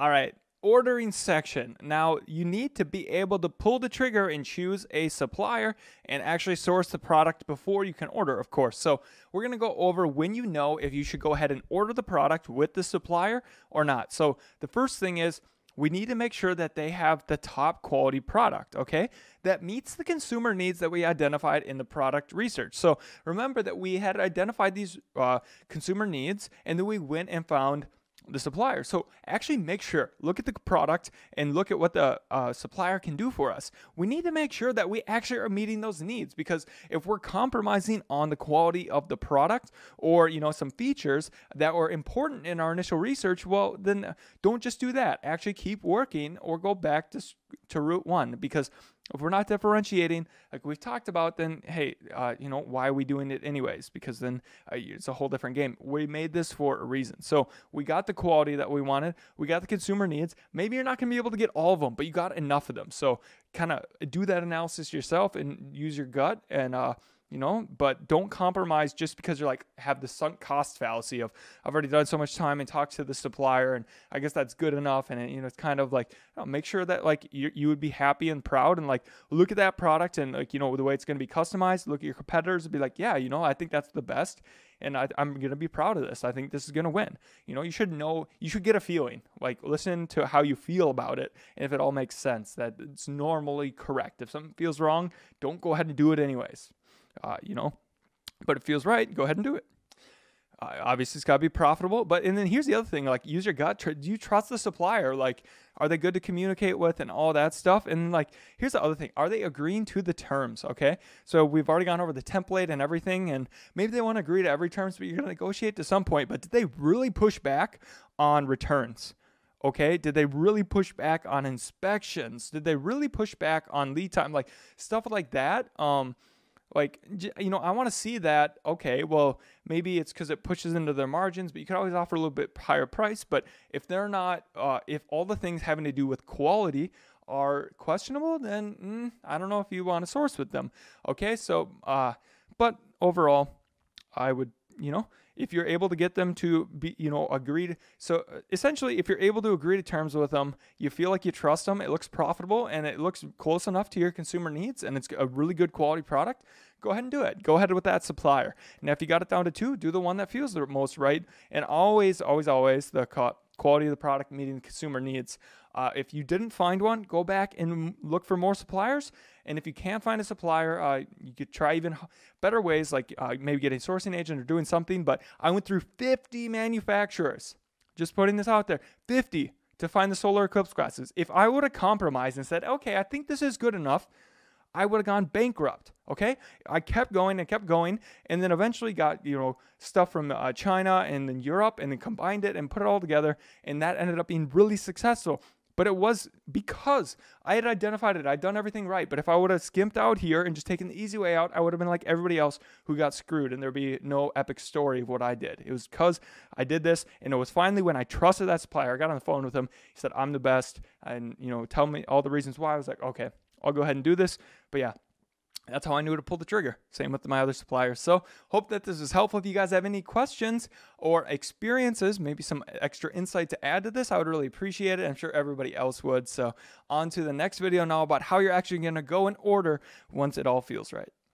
All right, ordering section. Now you need to be able to pull the trigger and choose a supplier and actually source the product before you can order, of course. So we're going to go over when you know if you should go ahead and order the product with the supplier or not. So the first thing is, we need to make sure that they have the top quality product, okay? That meets the consumer needs that we identified in the product research. So remember that we had identified these consumer needs, and then we went and found the supplier. So actually make sure, look at the product and look at what the supplier can do for us. We need to make sure that we actually are meeting those needs, because if we're compromising on the quality of the product or, you know, some features that were important in our initial research, well, then don't just do that. Actually keep working or go back to route one, because if we're not differentiating, like we've talked about, then, hey, you know, why are we doing it anyways? Because then it's a whole different game. We made this for a reason. So we got the quality that we wanted. We got the consumer needs. Maybe you're not going to be able to get all of them, but you got enough of them. So kind of do that analysis yourself and use your gut and, you know, but don't compromise just because you're like, have the sunk cost fallacy of, I've already done so much time and talked to the supplier and I guess that's good enough. And, you know, it's kind of like, you know, make sure that like you would be happy and proud and like, look at that product and like, you know, the way it's going to be customized, look at your competitors and be like, yeah, you know, I think that's the best. And I'm going to be proud of this. I think this is going to win. You know, you should know, you should get a feeling, like listen to how you feel about it. And if it all makes sense, that it's normally correct. If something feels wrong, don't go ahead and do it anyways. You know, but it feels right, go ahead and do it. Obviously it's got to be profitable, but, and then here's the other thing, like use your gut. Do you trust the supplier? Like, are they good to communicate with and all that stuff? And like, here's the other thing. Are they agreeing to the terms? Okay. So we've already gone over the template and everything, and maybe they want to agree to every terms, but you're going to negotiate to some point, but did they really push back on returns? Okay, did they really push back on inspections? Did they really push back on lead time? Like stuff like that. Like, you know, I want to see that. Okay, well, maybe it's because it pushes into their margins, but you could always offer a little bit higher price. But if they're not, if all the things having to do with quality are questionable, then I don't know if you want to source with them. Okay, so, but overall, I would, you know, if you're able to get them to be, you know, agreed. So essentially, if you're able to agree to terms with them, you feel like you trust them, it looks profitable, and it looks close enough to your consumer needs, and it's a really good quality product, go ahead and do it. Go ahead with that supplier. Now, if you got it down to two, do the one that feels the most right. And always, always, always the quality of the product meeting the consumer needs. If you didn't find one, go back and look for more suppliers. And if you can't find a supplier, you could try even better ways, like maybe getting a sourcing agent or doing something. But I went through 50 manufacturers, just putting this out there, 50 to find the solar eclipse glasses. If I would have compromised and said, okay, I think this is good enough, I would have gone bankrupt. Okay, I kept going and kept going, and then eventually got, you know, stuff from China and then Europe, and then combined it and put it all together, and that ended up being really successful. But it was because I had identified it. I'd done everything right. But if I would have skimped out here and just taken the easy way out, I would have been like everybody else who got screwed, and there'd be no epic story of what I did. It was because I did this, and it was finally when I trusted that supplier. I got on the phone with him. He said, I'm the best, and, you know, tell me all the reasons why. I was like, okay, I'll go ahead and do this. But yeah, that's how I knew to pull the trigger. Same with my other suppliers. So hope that this is helpful. If you guys have any questions or experiences, maybe some extra insight to add to this, I would really appreciate it. I'm sure everybody else would. So on to the next video now about how you're actually going to go and order once it all feels right.